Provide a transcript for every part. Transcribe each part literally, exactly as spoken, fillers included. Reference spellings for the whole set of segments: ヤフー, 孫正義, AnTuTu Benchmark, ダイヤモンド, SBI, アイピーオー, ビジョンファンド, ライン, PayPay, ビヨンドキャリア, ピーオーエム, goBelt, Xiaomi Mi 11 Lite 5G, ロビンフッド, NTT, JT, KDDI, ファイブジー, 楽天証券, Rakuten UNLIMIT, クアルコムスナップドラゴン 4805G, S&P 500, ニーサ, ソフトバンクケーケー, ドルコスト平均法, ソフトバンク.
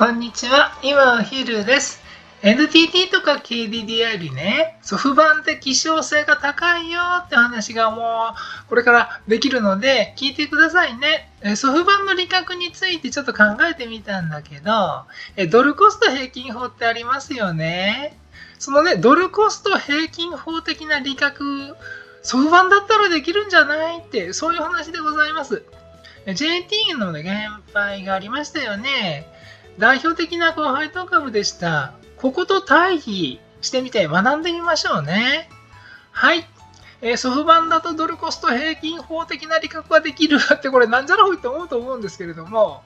こんにちは。今お昼です。エヌティーティー とか ケーディーディーアイ よりね、ソフトバンク希少性が高いよって話がもうこれからできるので聞いてくださいね。ソフトバンクの利確についてちょっと考えてみたんだけど、ドルコスト平均法ってありますよね。そのね、ドルコスト平均法的な利確、ソフトバンクだったらできるんじゃないって、そういう話でございます。ジェーティー のね、減配がありましたよね。代表的な高配当株でした。ここと対比してみて学んでみましょうね。はい。えー、ソフバンだとドルコスト平均法的な利確ができるってこれなんじゃらほいって思うと思うんですけれども、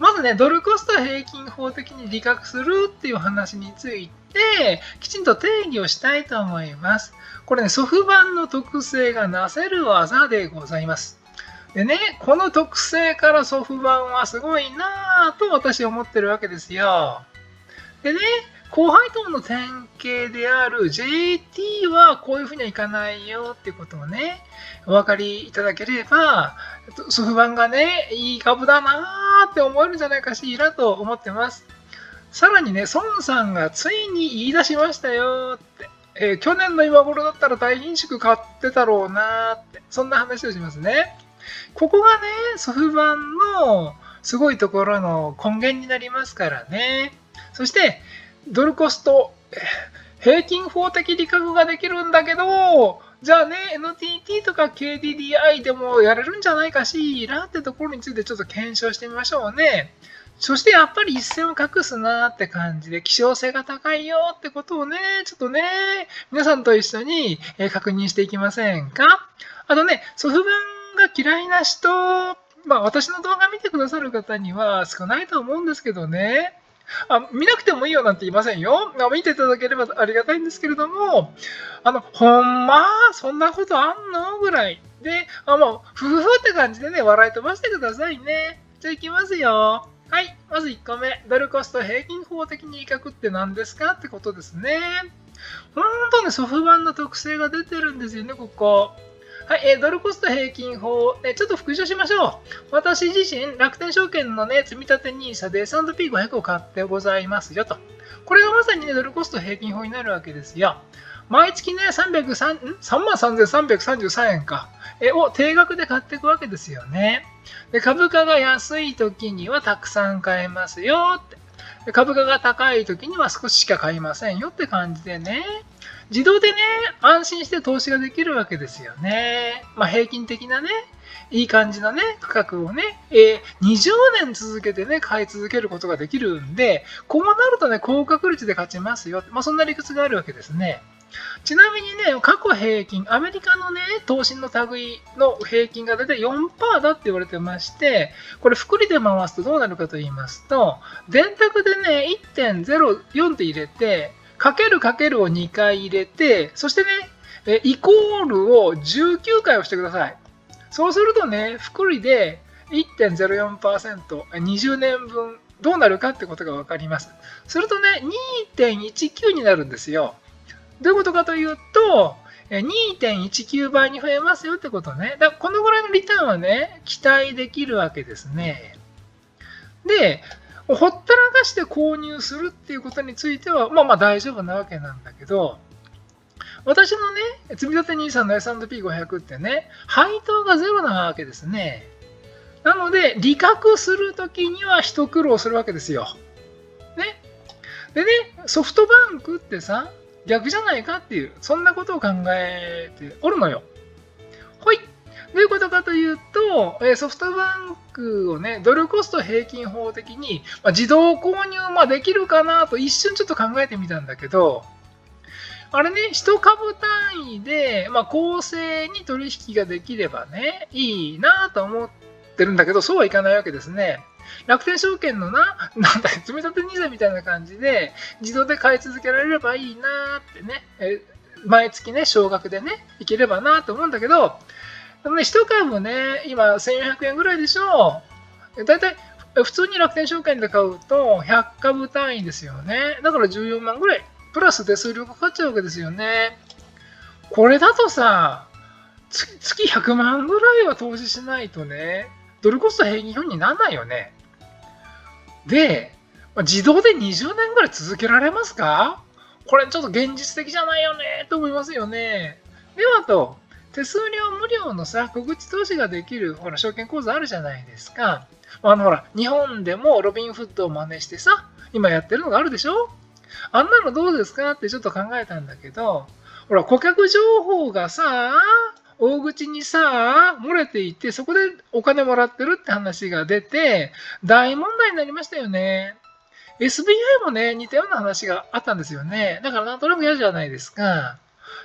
まずね、ドルコスト平均法的に利確するっていう話についてきちんと定義をしたいと思います。これね、ソフバンの特性がなせる技でございます。でね、この特性からソフバンはすごいなぁと私思ってるわけですよ。でね、高配当の典型である ジェーティー はこういうふうにはいかないよってことをね、お分かりいただければ、ソフバンがね、いい株だなーって思えるんじゃないかしらと思ってます。さらにね、孫さんがついに言い出しましたよって、えー、去年の今頃だったら大貧縮買ってたろうなーって、そんな話をしますね。ここがね、ソフバンのすごいところの根源になりますからね。そして、ドルコスト平均法的利確ができるんだけど、じゃあね、エヌティーティー とか ケーディーディーアイ でもやれるんじゃないかしらってところについてちょっと検証してみましょうね。そしてやっぱり一線を隠すなって感じで、希少性が高いよってことをね、ちょっとね、皆さんと一緒に確認していきませんか。あとね、ソフトバンクが嫌いな人、まあ私の動画見てくださる方には少ないと思うんですけどね。あ、見なくてもいいよなんて言いませんよ。見ていただければありがたいんですけれども、あの、ほんまそんなことあんのぐらいで、あ、もうふふふって感じでね、笑い飛ばしてくださいね。じゃあいきますよ。はい、まずいっこめ、ドルコスト平均法的に利確って何ですかってことですね。本当にソフバンの特性が出てるんですよね、ここ。はい、えー、ドルコスト平均法、えー、ちょっと復習しましょう。私自身、楽天証券の、ね、積み立て ニーサ で エスアンドピーごひゃく を買ってございますよと。これがまさに、ね、ドルコスト平均法になるわけですよ。毎月、ね、さんまんさんぜんさんびゃくさんじゅうさんえんか、えー、を定額で買っていくわけですよね。で、株価が安い時にはたくさん買えますよって。で、株価が高い時には少ししか買いませんよって感じでね。自動でね、安心して投資ができるわけですよね。まあ、平均的なね、いい感じのね、価格をね、えー、にじゅうねん続けてね、買い続けることができるんで、こうなるとね、高確率で勝ちますよ。まあ、そんな理屈があるわけですね。ちなみにね、過去平均、アメリカのね、投信の類の平均がだいたい よんパーセント だって言われてまして、これ、複利で回すとどうなるかと言いますと、電卓でね、いってんゼロよん って入れて、かけるかけるをにかい入れて、そしてね、イコールをじゅうきゅうかい押してください。そうするとね、複利で いってんゼロよんパーセント、にじゅうねんぶんどうなるかってことが分かります。するとね、にてんいちきゅう になるんですよ。どういうことかというと、にてんいちきゅうばいに増えますよってことね。だからこのぐらいのリターンはね、期待できるわけですね。で、ほったらかして購入するっていうことについては、まあまあ大丈夫なわけなんだけど、私のね、積立 ニーサ の エスアンドピーごひゃく ってね、配当がゼロなわけですね。なので、利確するときには一苦労するわけですよ。ね。でね、ソフトバンクってさ、逆じゃないかっていう、そんなことを考えておるのよ。ほい。どういうことかというと、ソフトバンクをね、ドルコスト平均法的に、まあ、自動購入、まあ、できるかなと一瞬ちょっと考えてみたんだけど、あれね、いち株単位で、まあ、公正に取引ができればね、いいなと思ってるんだけど、そうはいかないわけですね。楽天証券のな、なんだ、積立 ニーサ みたいな感じで、自動で買い続けられればいいなってね、え毎月ね、少額でね、いければなと思うんだけど、でもね、いち株ね、今せんよんひゃくえんぐらいでしょ。だいたい普通に楽天証券で買うとひゃく株単位ですよね。だからじゅうよんまんぐらい。プラス手数料かかっちゃうわけですよね。これだとさ、月、月ひゃくまんぐらいは投資しないとね、ドルコスト平均表にならないよね。で、自動でにじゅうねんぐらい続けられますか？これちょっと現実的じゃないよねと思いますよね。ではと、手数料無料のさ、小口投資ができるほら証券口座あるじゃないですか。あのほら、日本でもロビンフッドを真似してさ、今やってるのがあるでしょ。あんなのどうですかってちょっと考えたんだけど、ほら、顧客情報がさ、大口にさ、漏れていて、そこでお金もらってるって話が出て、大問題になりましたよね。エスビーアイ もね、似たような話があったんですよね。だからなんとなく嫌じゃないですか。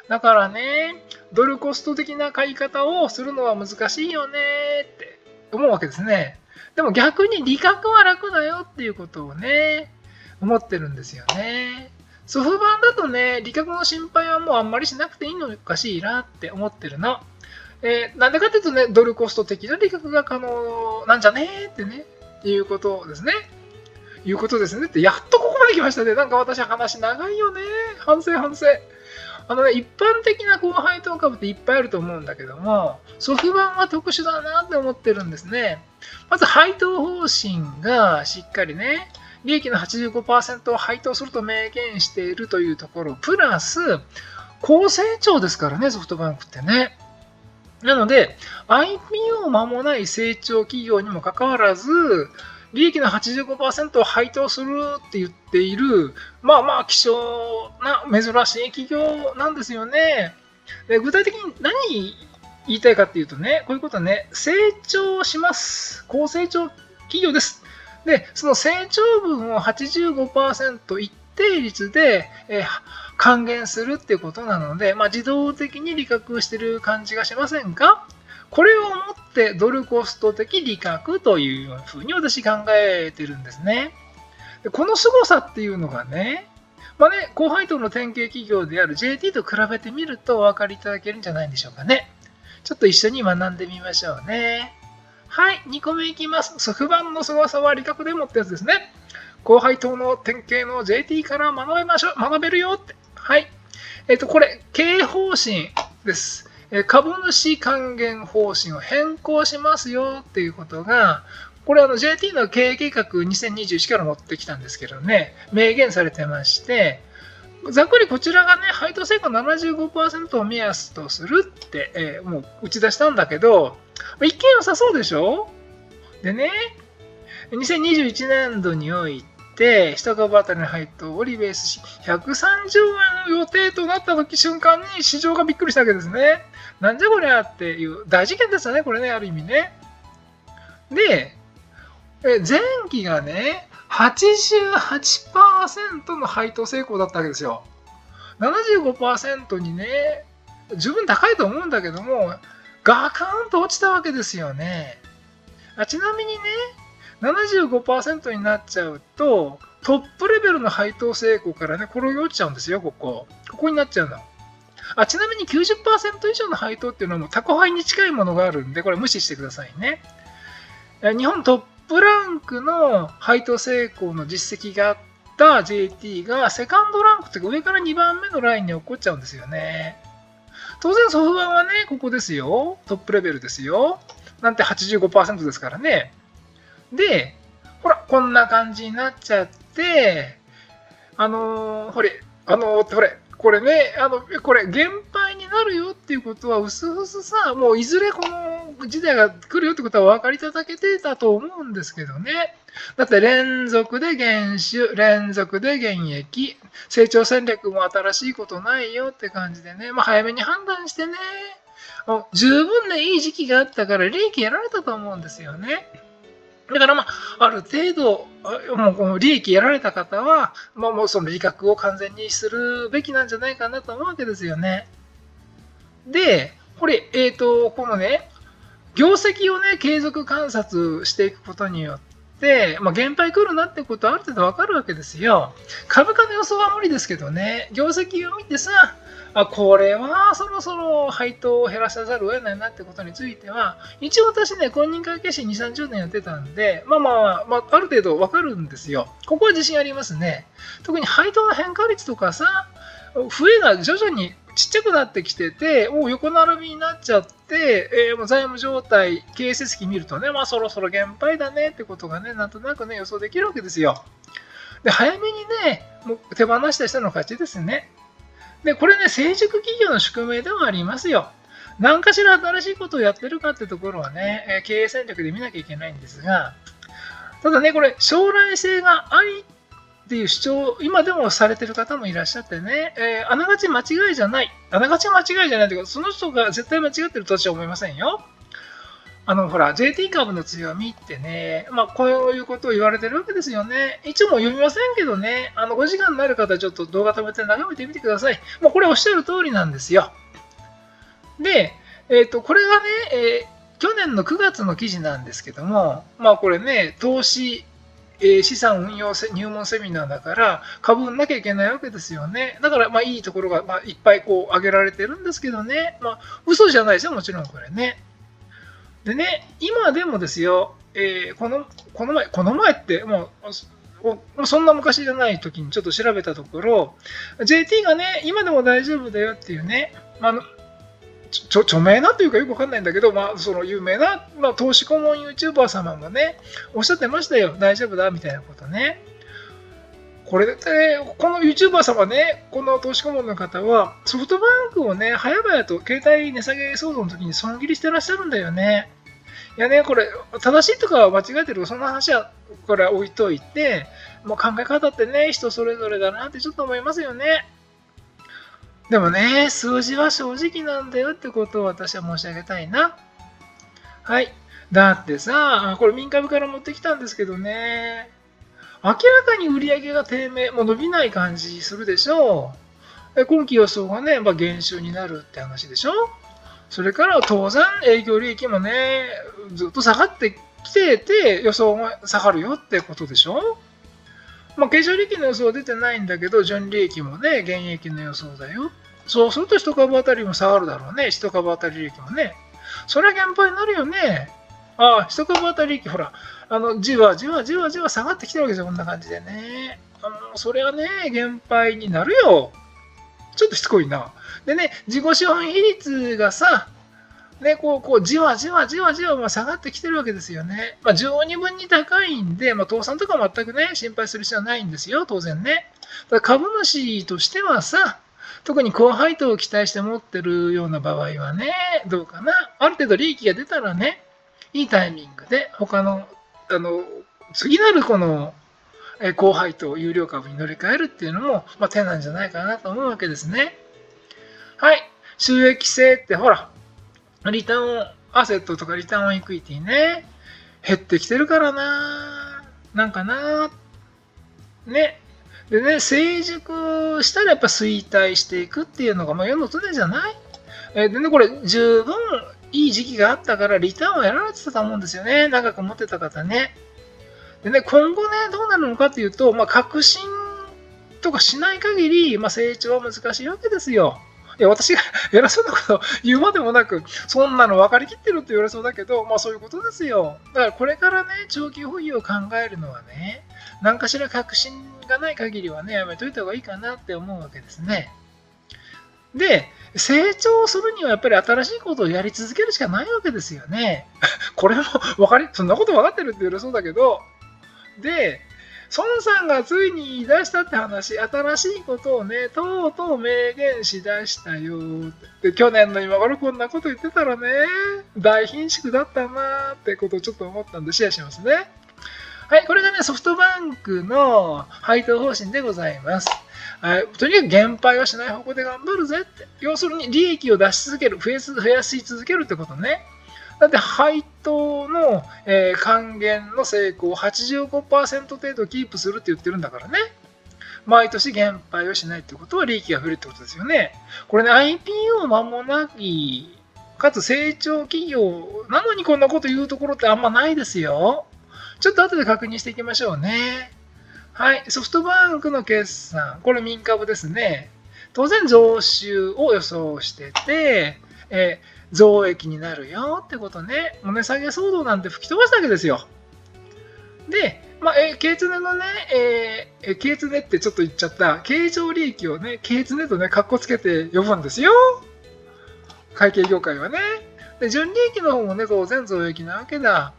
だからね、ドルコスト的な買い方をするのは難しいよねって思うわけですね。でも逆に利確は楽だよっていうことをね、思ってるんですよね。ソフバンだとね、利確の心配はもうあんまりしなくていいのかしらって思ってるの。えー、なんでかっていうとね、ドルコスト的な利確が可能なんじゃねーってね、いうことですね。いうことですねって、やっとここまで来ましたね。なんか私は話長いよね。反省反省。あのね、一般的な高配当株っていっぱいあると思うんだけども、ソフバンは特殊だなって思ってるんですね。まず配当方針がしっかりね、利益の はちじゅうごパーセント を配当すると明言しているというところ、プラス高成長ですからね、ソフトバンクってね。なので アイピーオー 間もない成長企業にもかかわらず、利益の はちじゅうごパーセント を配当するって言っている、まあまあ希少な珍しい企業なんですよね。で、具体的に何言いたいかっていうとね、こういうことね、成長します。高成長企業です。で、その成長分を はちじゅうごパーセント 一定率で、えー、還元するっていうことなので、まあ、自動的に利確してる感じがしませんか？これをもってドルコスト的利確というふうに私考えてるんですね。で、この凄さっていうのがね、まあね、高配当の典型企業である ジェーティー と比べてみるとお分かりいただけるんじゃないでしょうかね。ちょっと一緒に学んでみましょうね。はい、にこめいきます。ソフバンの凄さは利確でもってやつですね。高配当の典型の ジェーティー から学べましょう、学べるよって。はい。えっと、これ、経営方針です。株主還元方針を変更しますよっていうことが、これあの ジェーティー の経営計画にせんにじゅういちから持ってきたんですけどね、明言されてまして、ざっくりこちらがね、配当成功 ななじゅうごパーセント を目安とするって、えー、もう打ち出したんだけど、一見良さそうでしょ？でね、にせんにじゅういちねんどにおいて、いち株当たりの配当をリベースし、ひゃくさんじゅうえんの予定となった時瞬間に市場がびっくりしたわけですね。なんじゃこりゃっていう大事件ですよね、これね、ある意味ね。で、え前期がね、はちじゅうはちパーセント の配当成功だったわけですよ。ななじゅうごパーセント にね、十分高いと思うんだけども、ガカーンと落ちたわけですよね。あ、ちなみにね、ななじゅうごパーセント になっちゃうと、トップレベルの配当成功からね、転げ落ちちゃうんですよ、ここ。ここになっちゃうの。あ、ちなみに きゅうじゅっパーセント 以上の配当っていうのはもうタコ配に近いものがあるんで、これ無視してくださいね。日本トップランクの配当成功の実績があった ジェーティー がセカンドランクというか上からにばんめのラインに落っこっちゃうんですよね。当然ソフバンはね、ここですよ。トップレベルですよ。なんて はちじゅうごパーセント ですからね。で、ほら、こんな感じになっちゃって、あのー、ほれ、あのー、ほれ、これね、あの、これ、減配になるよっていうことは、うすうすさ、もういずれこの時代が来るよってことはお分かりいただけてたと思うんですけどね。だって、連続で減収、連続で減益、成長戦略も新しいことないよって感じでね、まあ、早めに判断してね、十分ね、いい時期があったから、利益やられたと思うんですよね。だから、まあ、ある程度、もうこの利益やられた方は、まあ、もうその利確を完全にするべきなんじゃないかなと思うわけですよね。で、これ、えっと、このね、業績をね、継続観察していくことによって、まあ、減配来るなってことはある程度わかるわけですよ。株価の予想は無理ですけどね、業績を見てさ、あ、これはそろそろ配当を減らさざるを得ないなってことについては、一応私ね、公認会計士にじゅうさんじゅうねんやってたんで、まあまあ、まあ、ある程度わかるんですよ。ここは自信ありますね。特に配当の変化率とかさ、増えが徐々にちっちゃくなってきてて、もう横並びになっちゃって、えー、もう財務状態、経営成績見るとね、まあそろそろ減配だねってことがね、なんとなくね、予想できるわけですよ。で、早めにね、もう手放した人の勝ちですね。で、これね、成熟企業の宿命でもありますよ。何かしら新しいことをやってるかってところはね、経営戦略で見なきゃいけないんですが、ただね、これ、将来性がありっていう主張を今でもされてる方もいらっしゃってね、えー、あながち間違いじゃない、あながち間違いじゃないというか、その人が絶対間違ってると私は思いませんよ。あのほら ジェーティー 株の強みってね、まあ、こういうことを言われてるわけですよね。一応も読みませんけどね、あのお時間になる方、ちょっと動画止めて眺めてみてください。もうこれおっしゃる通りなんですよ。で、えー、とこれがね、えー、去年のくがつの記事なんですけども、まあ、これね、投資、えー、資産運用入門セミナーだから、株売んなきゃいけないわけですよね。だから、まあ、いいところが、まあ、いっぱいこう挙げられてるんですけどね、まあ、嘘じゃないですよ、もちろんこれね。でね、今でもですよ、えー、この、この前、この前ってもう、もうそんな昔じゃない時にちょっと調べたところ、ジェーティー がね、今でも大丈夫だよっていうね、あのちょ著名なというかよくわかんないんだけど、まあ、その有名な、まあ、投資顧問 YouTuber 様がね、おっしゃってましたよ、大丈夫だみたいなことね。これで、この YouTuber 様ね、この投資顧問の方は、ソフトバンクをね、早々と携帯値下げ騒動の時に損切りしてらっしゃるんだよね。いやね、これ、正しいとか間違えてる、そんな話はこれ置いといて、もう考え方ってね、人それぞれだなってちょっと思いますよね。でもね、数字は正直なんだよってことを私は申し上げたいな。はい。だってさ、これ民株から持ってきたんですけどね、明らかに売り上げが低迷、もう伸びない感じするでしょう。今期予想がね、まあ、減収になるって話でしょ。それから当然営業利益もね、ずっと下がってきてて、予想が下がるよってことでしょ。まあ、経常利益の予想は出てないんだけど、純利益もね、減益の予想だよ。そうするといち株当たりも下がるだろうね。いち株当たり利益もね。それは減配になるよね。ああ、いち株当たり利益、ほら、あの、じわじわじわじわ下がってきてるわけですよ。こんな感じでね。あの、それはね、減配になるよ。ちょっとしつこいな。でね、自己資本比率がさ、ね、こう、こう、じわじわじわじわ下がってきてるわけですよね。まあ、十二分に高いんで、まあ、倒産とか全くね、心配する必要はないんですよ、当然ね。だから株主としてはさ、特に高配当を期待して持ってるような場合はね、どうかな。ある程度利益が出たらね、いいタイミングで、他の、あの、次なるこの、高配当、有料株に乗り換えるっていうのも、まあ、手なんじゃないかなと思うわけですね。はい。収益性って、ほら、リターンアセットとかリターンエクイティね、減ってきてるからな、なんかな、ね。でね、成熟したらやっぱ衰退していくっていうのが、まあ、世の常じゃない。でね、これ、十分いい時期があったから、リターンはやられてたと思うんですよね、長く持ってた方ね。でね、今後ね、どうなるのかというと、まあ、革新とかしない限り、まあ、成長は難しいわけですよ。いや、私が偉そうなこと言うまでもなく、そんなの分かりきってるって言われそうだけど、まあそういうことですよ。だからこれからね、長期保有を考えるのはね、何かしら確信がない限りはね、やめといた方がいいかなって思うわけですね。で、成長するにはやっぱり新しいことをやり続けるしかないわけですよね。これも分かり、そんなこと分かってるって言われそうだけど、で、孫さんがついに言い出したって話、新しいことをね、とうとう明言しだしたよって。去年の今頃こんなこと言ってたらね、大貧縮だったなーってことをちょっと思ったんでシェアしますね。はい、これがね、ソフトバンクの配当方針でございます。はい、とにかく減配はしない方向で頑張るぜって。要するに利益を出し続ける、増やす、増やし続けるってことね。だって配当の、えー、還元の成功を はちじゅうごパーセント 程度キープするって言ってるんだからね。毎年減配をしないってことは利益が増えるってことですよね。これね、アイピーオー 間もなき、かつ成長企業なのにこんなこと言うところってあんまないですよ。ちょっと後で確認していきましょうね。はい、ソフトバンクの決算。これ民株ですね。当然増収を予想してて、えー増益になるよってことね。もう値下げ騒動なんて吹き飛ばすわけですよ。で、まあ、経常のね、えー、経常ってちょっと言っちゃった、経常利益をね、経常とね、かっこつけて呼ぶんですよ。会計業界はね。で、純利益の方もね、当然増益なわけだ。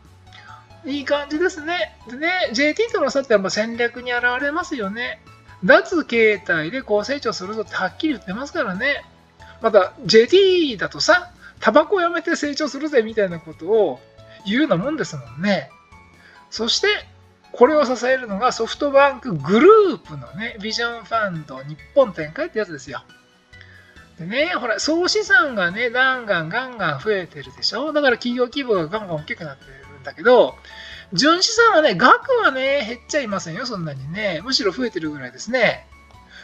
いい感じですね。でね、ジェーティー との差ってやっぱ戦略に現れますよね。脱携帯で高成長するぞってはっきり言ってますからね。また ジェーティー だとさ、タバコをやめて成長するぜみたいなことを言うようなもんですもんね。そしてこれを支えるのがソフトバンクグループのね、ビジョンファンド日本展開ってやつですよ。でね、ほら、総資産がね、ガンガンガンガン増えてるでしょ。だから企業規模がガンガン大きくなってるんだけど、純資産はね、額はね、減っちゃいませんよ、そんなにね。むしろ増えてるぐらいですね。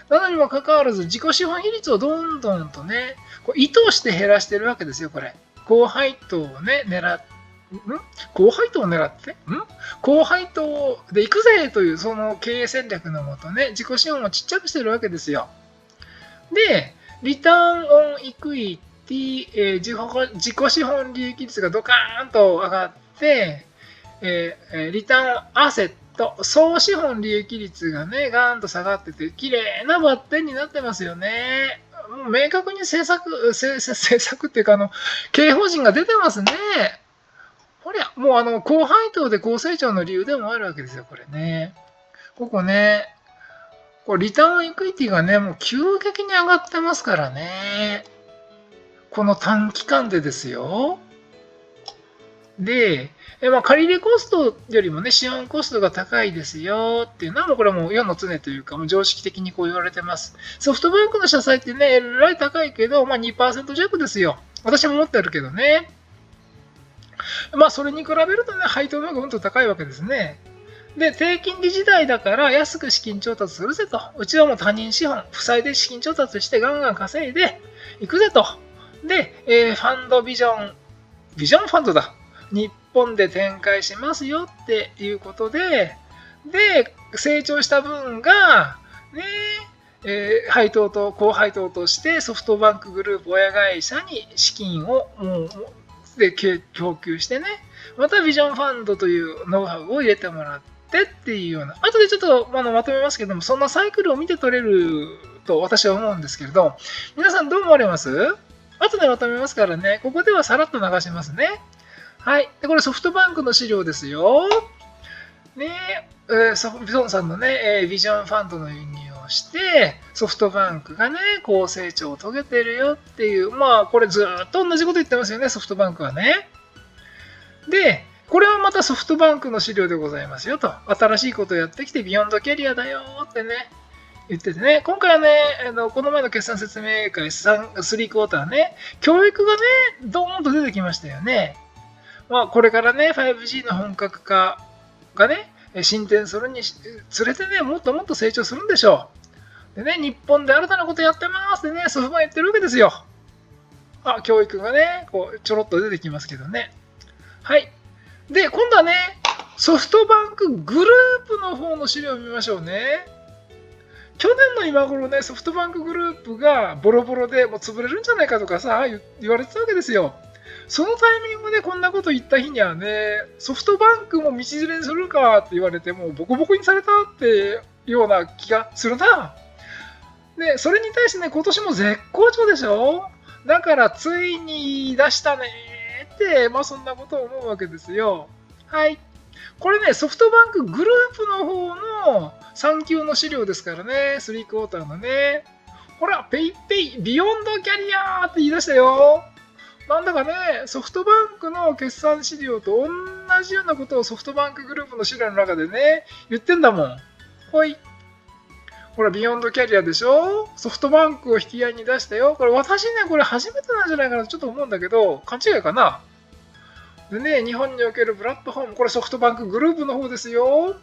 なのにもかかわらず、自己資本比率をどんどんとね、こう意図して減らしてるわけですよ、これ。高配当をね、狙って、ん高配当を狙って、ん高配当で行くぜという、その経営戦略のもとね、自己資本をちっちゃくしてるわけですよ。で、リターンオンイクイティ、えー、自己、自己資本利益率がドカーンと上がって、えー、リターンアセット、総資本利益率がね、ガーンと下がってて、綺麗なバッテンになってますよね。もう明確に政策、政策っていうか、あの、経営法人が出てますね。これ、もうあの、高配当で高成長の理由でもあるわけですよ、これね。ここね。これリターンイクイティがね、もう急激に上がってますからね。この短期間でですよ。で、えまあ、借入コストよりもね、資本コストが高いですよっていうのは、もうこれはもう世の常というか、もう常識的にこう言われてます。ソフトバンクの社債ってね、えらい高いけど、まあ にパーセント 弱ですよ。私も持ってるけどね。まあ、それに比べるとね、配当の方がうんと高いわけですね。で、低金利時代だから安く資金調達するぜと。うちはもう他人資本、負債で資金調達してガンガン稼いでいくぜと。で、えー、ファンドビジョン、ビジョンファンドだ。日本で展開しますよっていうことで、で、成長した分が、ね、えー、配当と、高配当としてソフトバンクグループ親会社に資金を、うん、で供給してね、またビジョンファンドというノウハウを入れてもらって、っていうような、後でちょっとあのまとめますけども、そんなサイクルを見て取れると私は思うんですけれど、皆さんどう思われます？後でまとめますからね、ここではさらっと流しますね。はい。で、これソフトバンクの資料ですよ。ねえー、ソフトさんのね、えー、ビジョンファンドの輸入をして、ソフトバンクがね、高成長を遂げてるよっていう、まあ、これずっと同じこと言ってますよね、ソフトバンクはね。で、これはまたソフトバンクの資料でございますよと。新しいことをやってきてビヨンドキャリアだよってね、言っててね。今回はね、あのこの前の決算説明会さんクォーターね、教育がね、ドーンと出てきましたよね。まあ、これからね、ファイブジー の本格化がね、進展するにつれてね、もっともっと成長するんでしょう。でね、日本で新たなことやってますってね、祖父が言ってるわけですよ。あ、教育がね、こうちょろっと出てきますけどね。はい。で、今度はね、ソフトバンクグループの方の資料を見ましょうね。去年の今頃ね、ソフトバンクグループがボロボロでもう潰れるんじゃないかとかさ、言われてたわけですよ。そのタイミングでこんなこと言った日にはね、ソフトバンクも道連れにするかって言われて、もうボコボコにされたっていうような気がするな。で、それに対してね、今年も絶好調でしょ。だから、ついに出したね。で、まあ、そんなことを思うわけですよ。はい。これね、ソフトバンクグループの方のさん級の資料ですからね、さんクォーターのね。ほら、PayPay、ビヨンドキャリアーって言い出したよ。なんだかね、ソフトバンクの決算資料と同じようなことをソフトバンクグループの資料の中でね、言ってんだもん。ほい。ほら、ビヨンドキャリアでしょ？ソフトバンクを引き合いに出したよ。これ、私ね、これ初めてなんじゃないかなとちょっと思うんだけど、勘違いかな。でね、日本におけるプラットフォーム、これソフトバンクグループの方ですよ。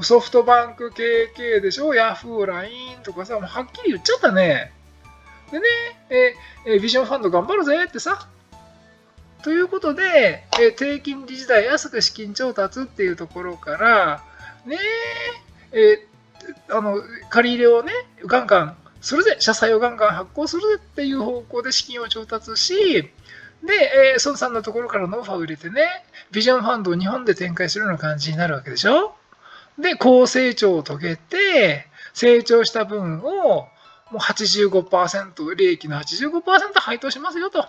ソフトバンク ケーケー でしょ？ヤフー、ライン とかさ、もうはっきり言っちゃったね。でね、えー、ビジョンファンド頑張るぜってさ。ということで、えー、低金利時代安く資金調達っていうところから、ねえ、えーあの借り入れをね、ガンガンするぜ、社債をガンガン発行するぜっていう方向で資金を調達し、で、えー、孫さんのところからノウハウを入れてね、ビジョンファンドを日本で展開するような感じになるわけでしょ。で、高成長を遂げて、成長した分をもう はちじゅうごパーセント、利益の はちじゅうごパーセント 配当しますよと。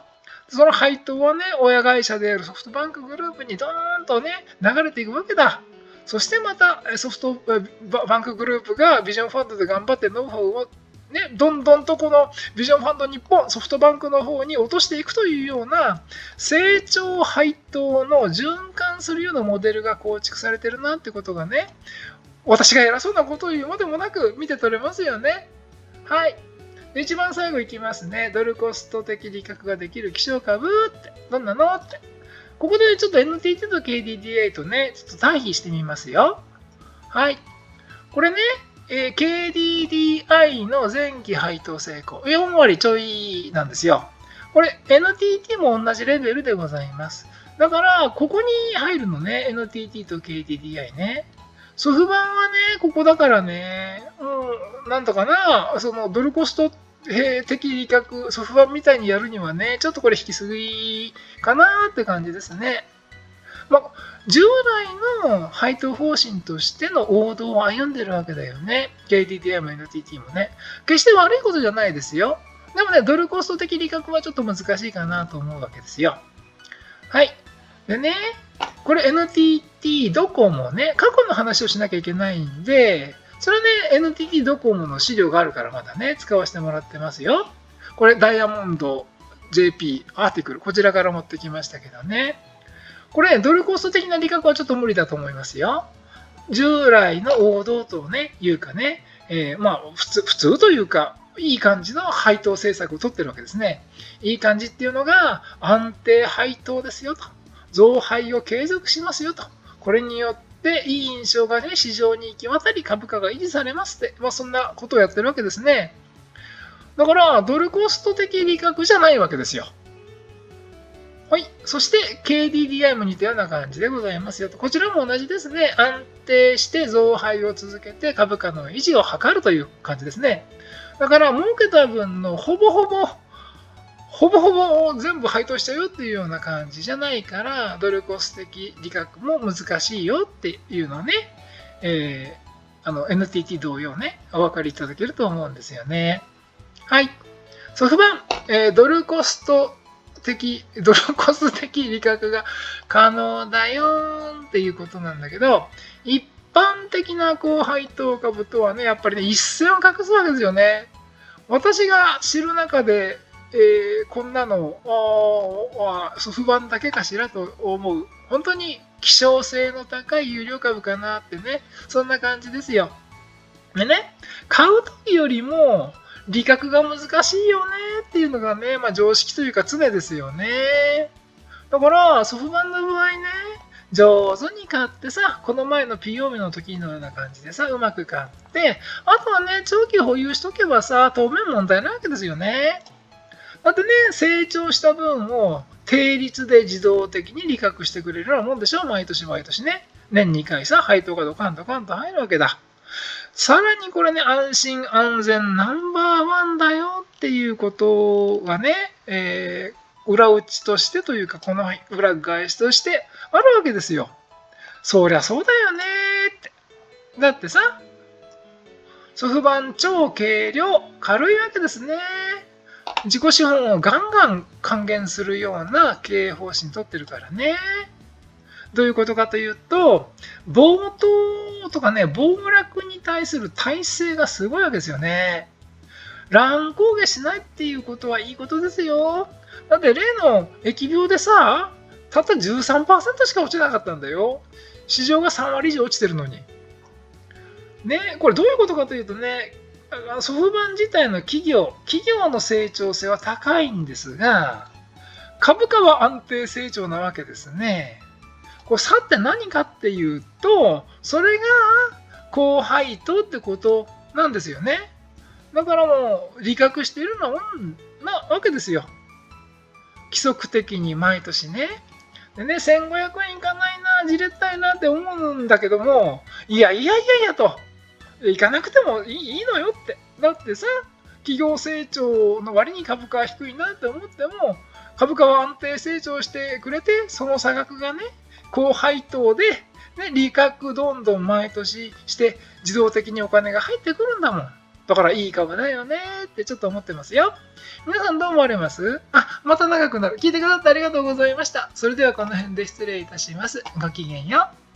その配当はね、親会社であるソフトバンクグループにドーンとね、流れていくわけだ。そしてまたソフトバンクグループがビジョンファンドで頑張ってノウハウをね、どんどんとこのビジョンファンド日本、ソフトバンクの方に落としていくというような成長配当の循環するようなモデルが構築されてるなってことがね、私が偉そうなことを言うまでもなく見て取れますよね。はい。で、一番最後いきますね。ドルコスト的利確ができる希少株ってどんなのって。ここでちょっと エヌティーティー と ケーディーディーアイ とね、ちょっと対比してみますよ。はい。これね、えー、ケーディーディーアイ の前期配当成功。よん割ちょいなんですよ。これ エヌティーティー も同じレベルでございます。だから、ここに入るのね、エヌティーティー と ケーディーディーアイ ね。ソフバンはね、ここだからね、うん、なんとかな、そのドルコスト的利確、ソフバンみたいにやるにはね、ちょっとこれ引きすぎかなーって感じですね。まあ、従来の配当方針としての王道を歩んでるわけだよね。ケーディーディーアイ も エヌティーティー もね。決して悪いことじゃないですよ。でもね、ドルコスト的利確はちょっと難しいかなと思うわけですよ。はい。でね、これ エヌティーティー ドコモね、過去の話をしなきゃいけないんで、それね、エヌティーティー ドコモの資料があるからまだね、使わせてもらってますよ。これ、ダイヤモンド、ジェーピー、アーティクル、こちらから持ってきましたけどね。これ、ドルコスト的な利確はちょっと無理だと思いますよ。従来の王道とね、いうかね、えー、まあ、普通、普通というか、いい感じの配当政策を取ってるわけですね。いい感じっていうのが、安定配当ですよと。増配を継続しますよと。これによっていい印象がね、市場に行き渡り株価が維持されますって、まあ、そんなことをやってるわけですね。だからドルコスト的利確じゃないわけですよ。はい。そして ケーディーディーアイ も似たような感じでございますよと。こちらも同じですね。安定して増配を続けて株価の維持を図るという感じですね。だから儲けた分のほぼほぼほぼほぼ全部配当したよっていうような感じじゃないから、ドルコスト的利確も難しいよっていうのをね、えー、あの エヌティーティー 同様ね、お分かりいただけると思うんですよね。はい。ソフバン、えー、ドルコスト的、ドルコスト的利確が可能だよーんっていうことなんだけど、一般的な高配当株とはね、やっぱりね、一線を画すわけですよね。私が知る中で、えー、こんなのソフバンだけかしらと思う、本当に希少性の高い優良株かなってね、そんな感じですよ。でね、買う時よりも利確が難しいよねっていうのがね、まあ、常識というか常ですよね。だからソフバンの場合ね、上手に買ってさ、この前の ピーオーエム の時のような感じでさ、うまく買って、あとはね、長期保有しとけばさ、当面問題なわけですよね。だってね、成長した分を定率で自動的に利確してくれるようなもんでしょ、毎年毎年ね。年にかいさ、配当がドカンドカンと入るわけだ。さらにこれね、安心安全ナンバーワンだよっていうことがね、えー、裏打ちとしてというか、この裏返しとしてあるわけですよ。そりゃそうだよねって。だってさ、ソフバン超軽量、軽いわけですね。自己資本をガンガン還元するような経営方針とってるからね。どういうことかというと、暴騰とかね、暴落に対する耐性がすごいわけですよね。乱高下しないっていうことはいいことですよ。だって例の疫病でさ、たった じゅうさんパーセント しか落ちなかったんだよ。市場がさん割以上落ちてるのに。ね、これどういうことかというとね、ソフバン自体の企業、企業の成長性は高いんですが、株価は安定成長なわけですね。これ、さて何かっていうと、それが高配当ってことなんですよね。だからもう、利確しているのなわけですよ。規則的に毎年ね。でね、せんごひゃくえんいかないな、じれったいなって思うんだけども、いやいやいやいやと。行かなくてもいいのよって。だってさ、企業成長の割に株価は低いなって思っても、株価は安定成長してくれて、その差額がね、高配当で、ね、利確どんどん毎年して、自動的にお金が入ってくるんだもん。だからいい株だよねってちょっと思ってますよ。皆さんどう思われます？あ、また長くなる。聞いてくださってありがとうございました。それではこの辺で失礼いたします。ごきげんよう。